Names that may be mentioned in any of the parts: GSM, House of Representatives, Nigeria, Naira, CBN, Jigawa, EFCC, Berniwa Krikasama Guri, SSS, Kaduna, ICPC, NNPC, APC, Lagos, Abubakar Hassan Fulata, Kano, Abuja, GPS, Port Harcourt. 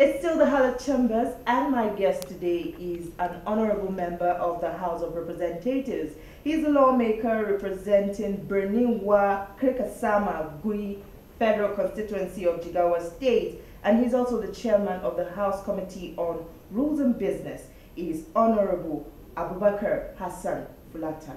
It's still the Hall of Chambers, and my guest today is an honorable member of the House of Representatives. He's a lawmaker representing Berniwa Krikasama Guri, Federal Constituency of Jigawa State, and he's also the chairman of the House Committee on Rules and Business. He is Honorable Abubakar Hassan Fulata.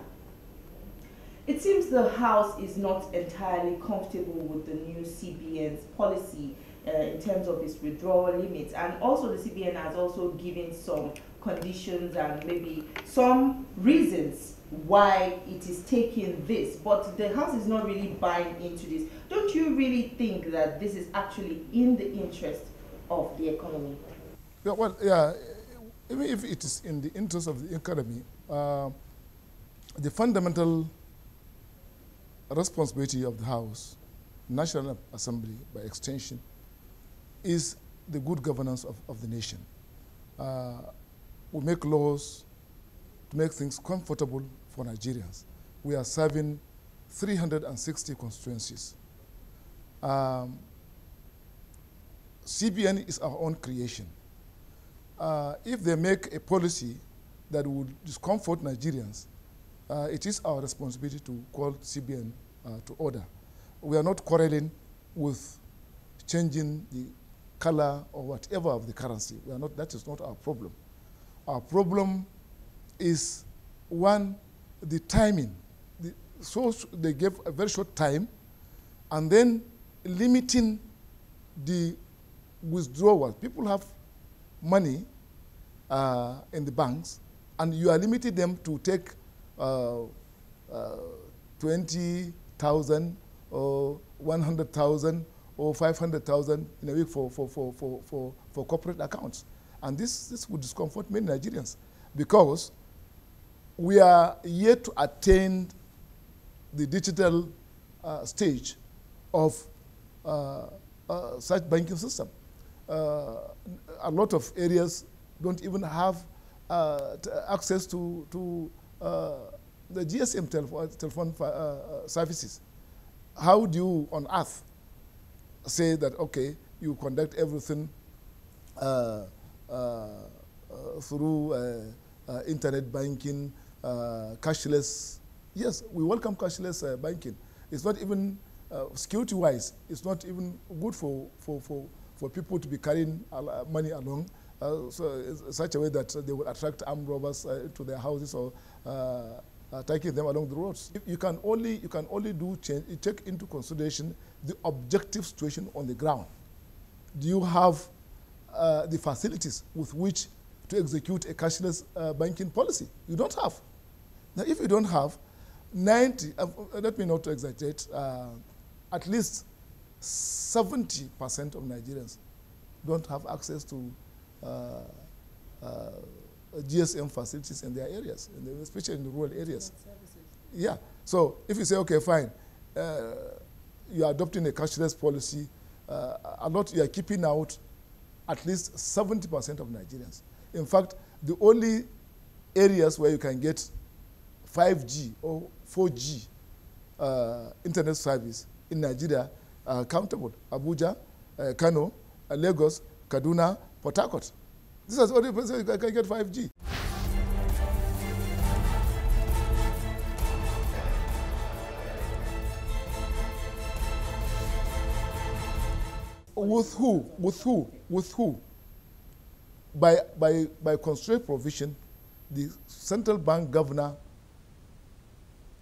It seems the House is not entirely comfortable with the new CBN's policy in terms of its withdrawal limits, and also the CBN has also given some conditions and maybe some reasons why it is taking this, but the House is not really buying into this. Don't you really think that this is actually in the interest of the economy? Yeah, well, yeah, even if it is in the interest of the economy, the fundamental responsibility of the House, National Assembly by extension, is the good governance of the nation. We make laws to make things comfortable for Nigerians. We are serving 360 constituencies. CBN is our own creation. If they make a policy that would discomfort Nigerians, it is our responsibility to call CBN to order. We are not quarreling with changing the color or whatever of the currency. We are not, that is not our problem. Our problem is, one, the timing. So they gave a very short time, and then limiting the withdrawal. People have money in the banks, and you are limiting them to take 20,000 or 100,000 or 500,000 in a week for corporate accounts. And this would discomfort many Nigerians, because we are yet to attain the digital stage of such banking system. A lot of areas don't even have access to the GSM telephone services. How do you on earth say that, okay, you conduct everything through internet banking, cashless? Yes, we welcome cashless banking. It's not even, security-wise, it's not even good for people to be carrying money along such a way that they will attract armed robbers to their houses or taking them along the roads. You can only do change. You take into consideration the objective situation on the ground. Do you have the facilities with which to execute a cashless banking policy? You don't have. Now, if you don't have, let me not exaggerate. At least 70% of Nigerians don't have access to GSM facilities in their areas, especially in the rural areas. Yeah. So if you say, okay, fine, you are adopting a cashless policy, you are keeping out at least 70% of Nigerians. In fact, the only areas where you can get 5G or 4G internet service in Nigeria are countable: Abuja, Kano, Lagos, Kaduna, Port Harcourt. This is the only place you can get 5G. With who? With who? With who? By constraint provision, the central bank governor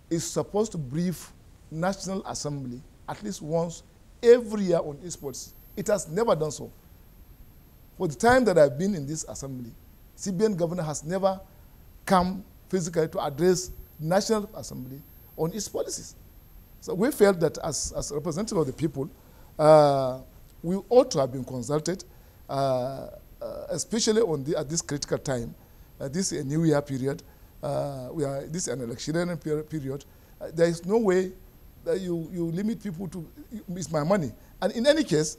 is supposed to brief National Assembly at least once every year on its policy. It has never done so. For the time that I've been in this assembly, CBN governor has never come physically to address National Assembly on its policies. So we felt that as representatives of the people, we ought to have been consulted, especially at this critical time. This is a new year period. This is an electionary period. There is no way that you limit people to, it's my money. And in any case,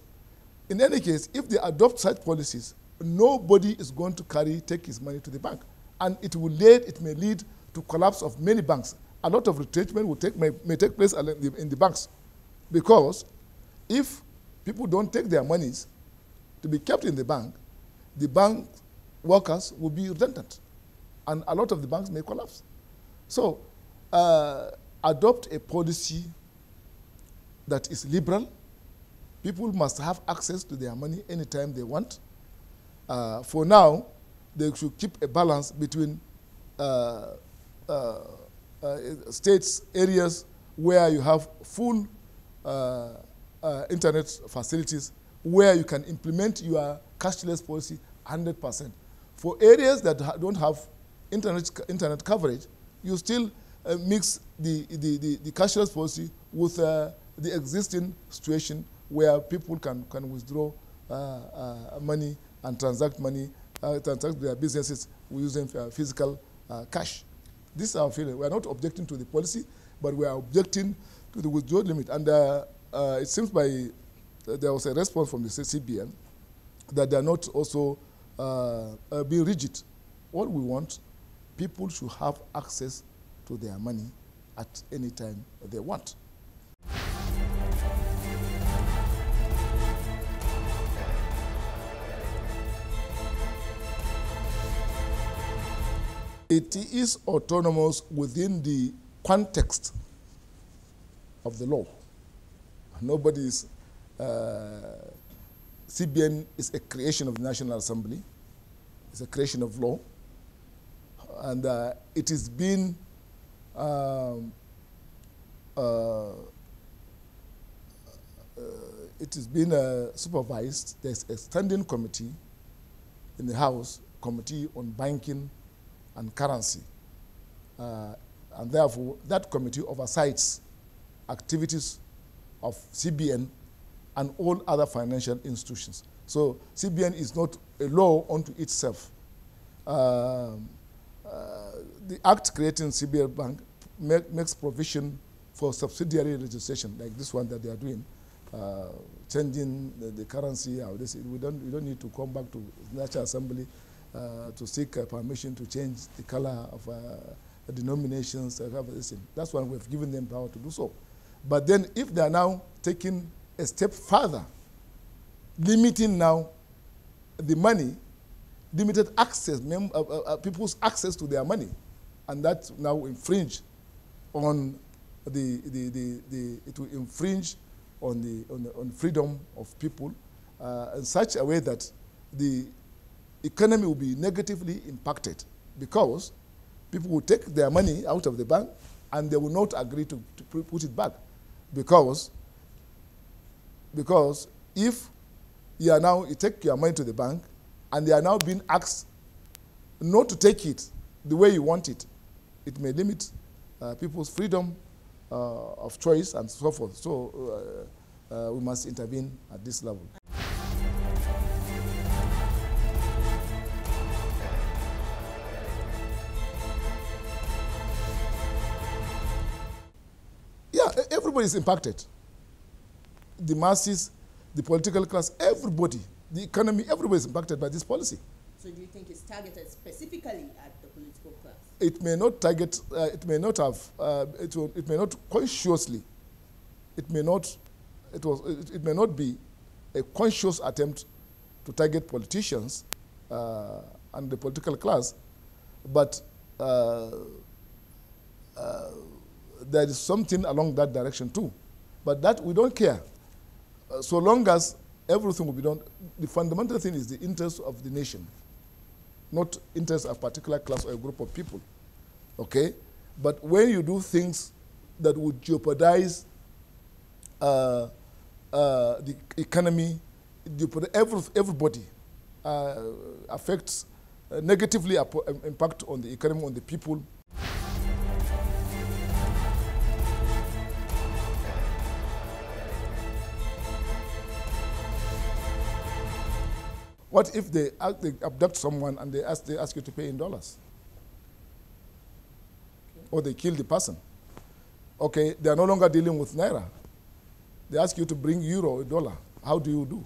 if they adopt such policies, nobody is going to take his money to the bank. And it may lead to collapse of many banks. A lot of retrenchment may take place in the banks. Because if people don't take their monies, to be kept in the bank workers will be redundant. And a lot of the banks may collapse. So adopt a policy that is liberal. People must have access to their money anytime they want. For now, they should keep a balance between states, areas where you have full internet facilities, where you can implement your cashless policy 100%. For areas that don't have internet coverage, you still mix the cashless policy with the existing situation where people can withdraw money and transact their businesses using physical cash. This is our feeling. We are not objecting to the policy, but we are objecting to the withdrawal limit. And it seems there was a response from the CBN that they are not also being rigid. What we want, people should have access to their money at any time they want. It is autonomous within the context of the law. Nobody's CBN is a creation of the National Assembly. It's a creation of law. And it is being supervised. There's a standing committee in the House, Committee on Banking and Currency, and therefore that committee oversights activities of CBN and all other financial institutions. So CBN is not a law unto itself. The act creating CBN Bank makes provision for subsidiary legislation, like this one that they are doing, changing the currency. We don't need to come back to the National Assembly to seek permission to change the color of denominations. That's why we've given them power to do so. But then if they are now taking a step further, limiting now the money, limited access, people's access to their money, and that now infringe on it will infringe on freedom of people in such a way that the economy will be negatively impacted, because people will take their money out of the bank and they will not agree to put it back, because if you take your money to the bank and they are now being asked not to take it the way you want it, it may limit people's freedom of choice and so forth. So we must intervene at this level. Yeah, everybody is impacted. The masses, the political class, everybody, the economy, everybody is impacted by this policy. So do you think it's targeted specifically at the political class? It may not target, it may not consciously, it may not be a conscious attempt to target politicians and the political class, but there is something along that direction too. But that we don't care. So long as everything will be done, the fundamental thing is the interest of the nation, not interest of a particular class or a group of people. Okay? But when you do things that would jeopardize the economy, everybody, affects negatively impact on the economy, on the people. What if they abduct someone and they ask you to pay in dollars? Okay. Or they kill the person. Okay, they are no longer dealing with naira. They ask you to bring euro or dollar. How do you do?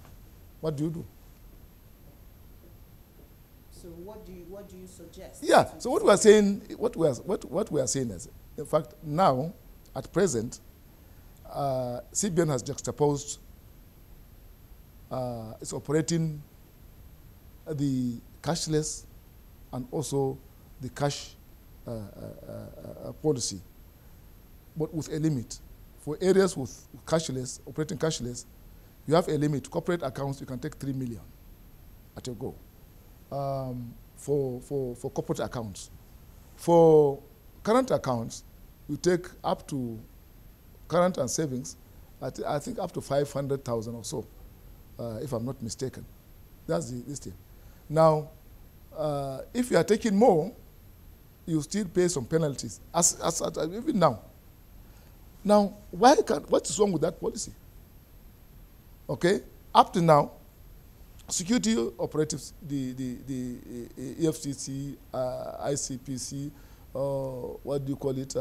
What do you do? So what do you suggest? Yeah, so what we are saying is, in fact, now, at present, CBN has juxtaposed its operating the cashless and also the cash policy, but with a limit. For areas with cashless, operating cashless, you have a limit. Corporate accounts, you can take 3 million at a go for corporate accounts. For current accounts, you take up to current and savings, I think up to 500,000 or so, if I'm not mistaken. That's this thing. Now, if you are taking more, you still pay some penalties, as even now. Now, what is wrong with that policy? Okay, up to now, security operatives, the EFCC, ICPC, what do you call it,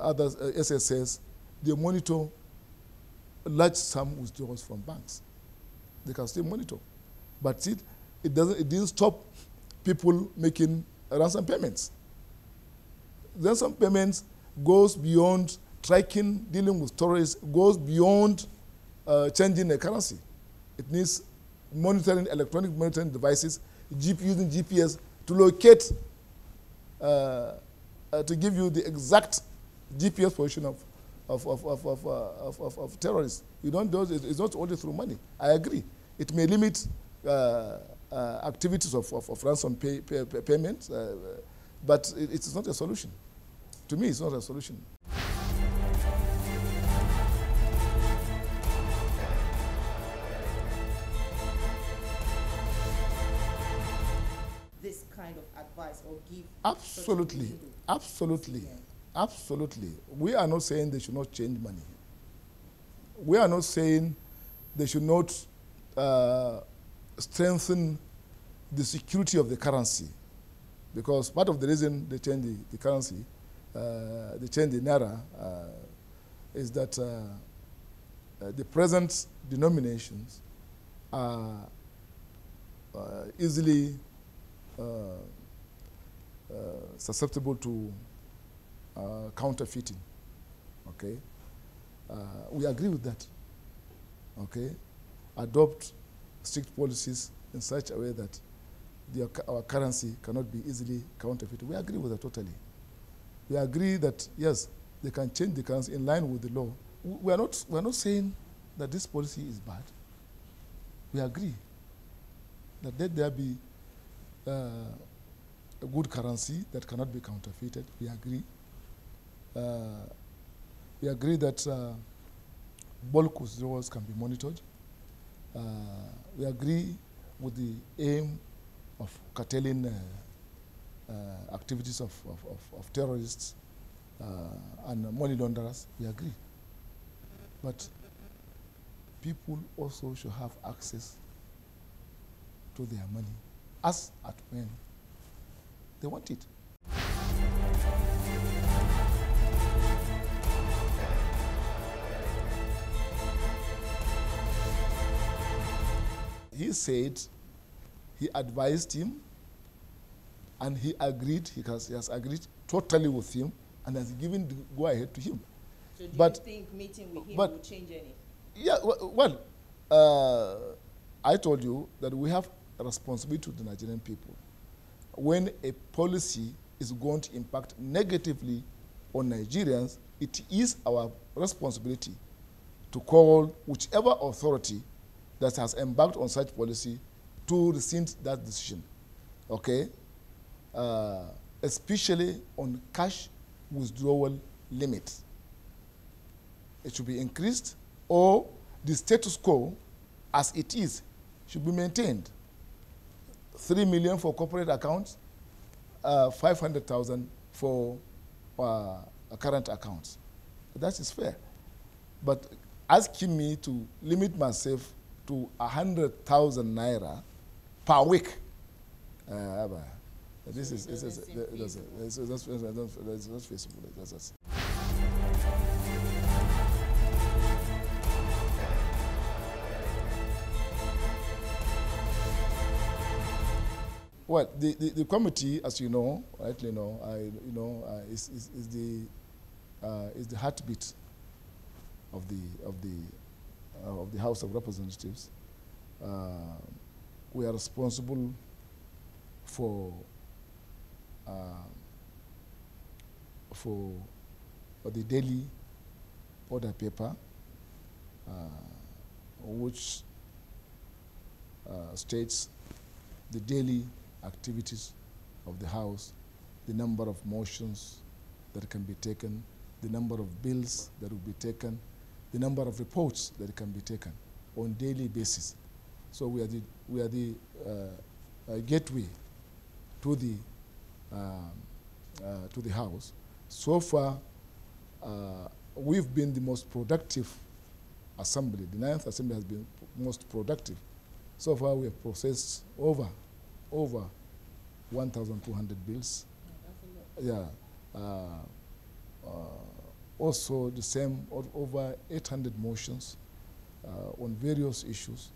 others, SSS, they monitor large sum withdrawals from banks. They can still monitor, but it didn't stop people making ransom payments. Ransom payments goes beyond tracking, dealing with terrorists, goes beyond changing the currency. It needs monitoring, electronic monitoring devices, using GPS to locate, to give you the exact GPS position of terrorists. You don't do it, it's not only through money. I agree. It may limit activities of ransom payments, but it's not a solution. To me, it's not a solution. This kind of advice or give? Absolutely, absolutely, absolutely. We are not saying they should not change money. We are not saying they should not strengthen the security of the currency, because part of the reason they change the currency, they change the naira, is that the present denominations are easily susceptible to counterfeiting. Okay, we agree with that. Okay, adopt strict policies in such a way that our currency cannot be easily counterfeited. We agree with that totally. We agree that yes, they can change the currency in line with the law. We are not saying that this policy is bad. We agree that let there be a good currency that cannot be counterfeited. We agree. We agree that bulk withdrawals can be monitored. We agree with the aim of curtailing activities of terrorists and money launderers. We agree. But people also should have access to their money as at when they want it. He said he advised him and he agreed, he has agreed totally with him and has given the go ahead to him. So do you think meeting with him will change anything? Yeah, well, I told you that we have a responsibility to the Nigerian people. When a policy is going to impact negatively on Nigerians, it is our responsibility to call whichever authority that has embarked on such policy to rescind that decision, okay? Especially on cash withdrawal limit. It should be increased, or the status quo as it is should be maintained. 3 million for corporate accounts, 500,000 for current accounts. That is fair. But asking me to limit myself to 100,000 naira per week, this is not feasible. Well, the committee, as you know, rightly know, is the heartbeat of the House of Representatives. we are responsible for the daily order paper, which states the daily activities of the House, the number of motions that can be taken, the number of bills that will be taken, the number of reports that can be taken on daily basis. So we are the gateway to the House. So far, we've been the most productive assembly. The 9th Assembly has been most productive. So far, we have processed over 1,200 bills. Yeah. Also, the same over 800 motions on various issues.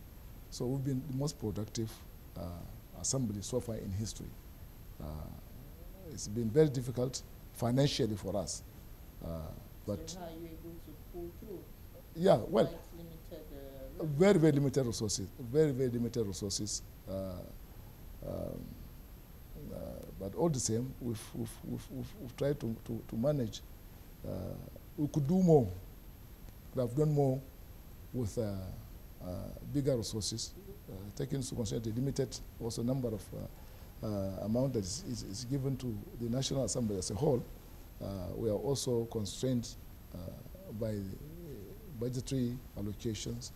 So we've been the most productive assembly so far in history. It's been very difficult financially for us, but so how are you able to pull through? Yeah, well, limited, very, very limited resources. Very, very limited resources. But all the same, we've tried to manage. We could do more. We could have done more with bigger resources, taking into consideration the limited also number of amount that is given to the National Assembly as a whole. We are also constrained by budgetary allocations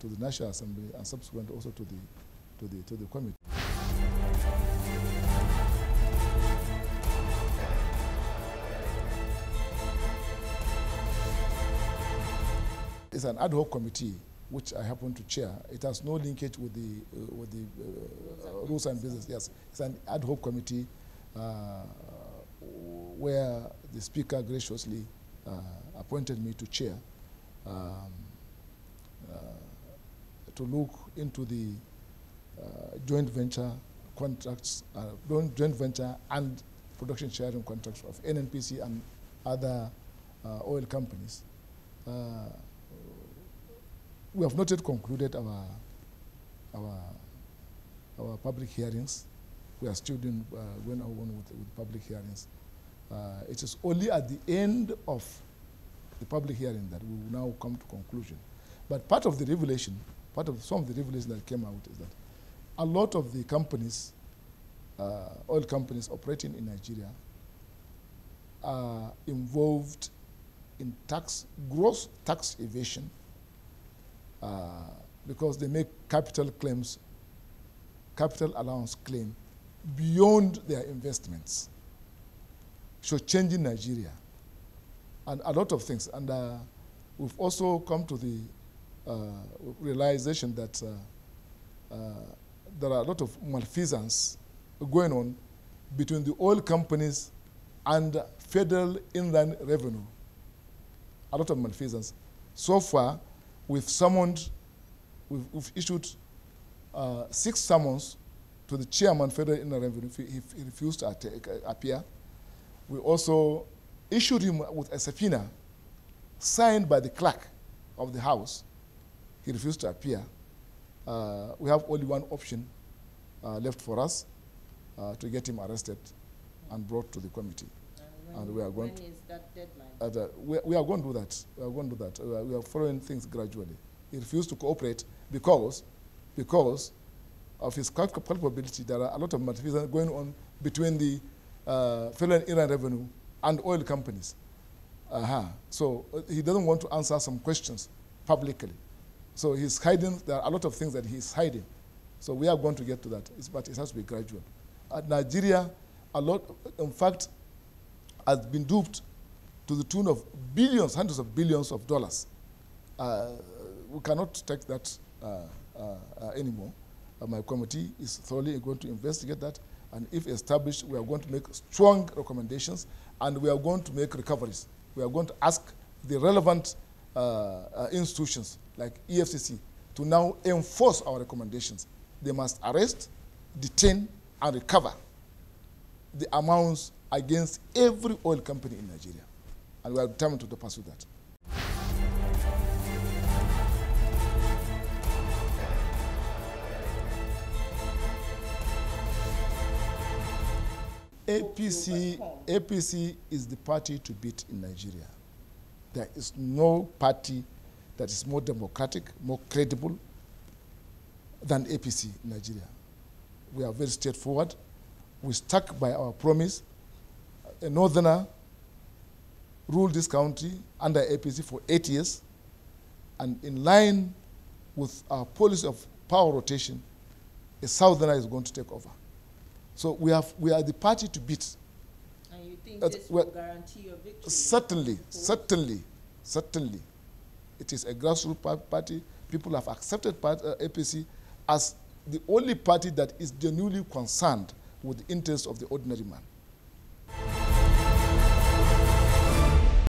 to the National Assembly and subsequent also to the committee. It's an ad hoc committee which I happen to chair. It has no linkage with the rules and business. Yes, it's an ad hoc committee where the Speaker graciously appointed me to chair to look into the joint venture contracts, joint venture and production sharing contracts of NNPC and other oil companies. We have not yet concluded our public hearings. We are still doing going on with public hearings. It is only at the end of the public hearing that we will now come to conclusion. But part of the revelation, some of the revelation that came out is that a lot of the companies, oil companies operating in Nigeria, are involved in gross tax evasion. Because they make capital claims, capital allowance claim beyond their investments. So changing Nigeria and a lot of things. And we've also come to the realization that there are a lot of malfeasance going on between the oil companies and federal inland revenue. A lot of malfeasance. So far, we've issued 6 summons to the chairman, Federal Inland Revenue. He refused to appear. We also issued him with a subpoena signed by the clerk of the House. He refused to appear. We have only one option left for us, to get him arrested and brought to the committee. And we are going to. When is that deadline? We are going to do that. We are following things gradually. He refused to cooperate because of his culpability. There are a lot of malfeasance going on between the federal Iran revenue and oil companies. So he doesn't want to answer some questions publicly. So he's hiding. There are a lot of things that he's hiding. So we are going to get to that. But it has to be gradual. At Nigeria, a lot, in fact, has been duped to the tune of billions, hundreds of billions of dollars. We cannot take that anymore. My committee is thoroughly going to investigate that, and if established, we are going to make strong recommendations, and we are going to make recoveries. We are going to ask the relevant institutions, like EFCC, to now enforce our recommendations. They must arrest, detain, and recover the amounts against every oil company in Nigeria. And we are determined to pursue that. APC is the party to beat in Nigeria. There is no party that is more democratic, more credible than APC in Nigeria. We are very straightforward. We stuck by our promise. A northerner ruled this country under APC for 8 years, and in line with our policy of power rotation, a southerner is going to take over. So we are the party to beat. And you think this will guarantee your victory? Certainly. It is a grassroots party. People have accepted APC as the only party that is genuinely concerned with the interests of the ordinary man.